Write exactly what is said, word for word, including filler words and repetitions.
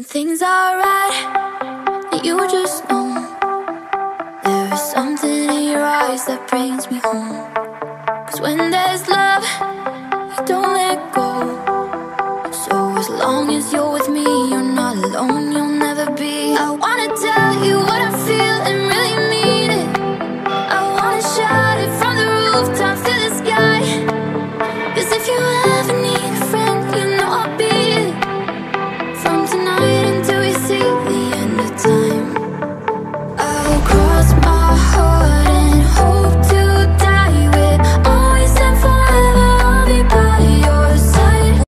When things are right, you just know there is something in your eyes that brings me home. Cause when there's love,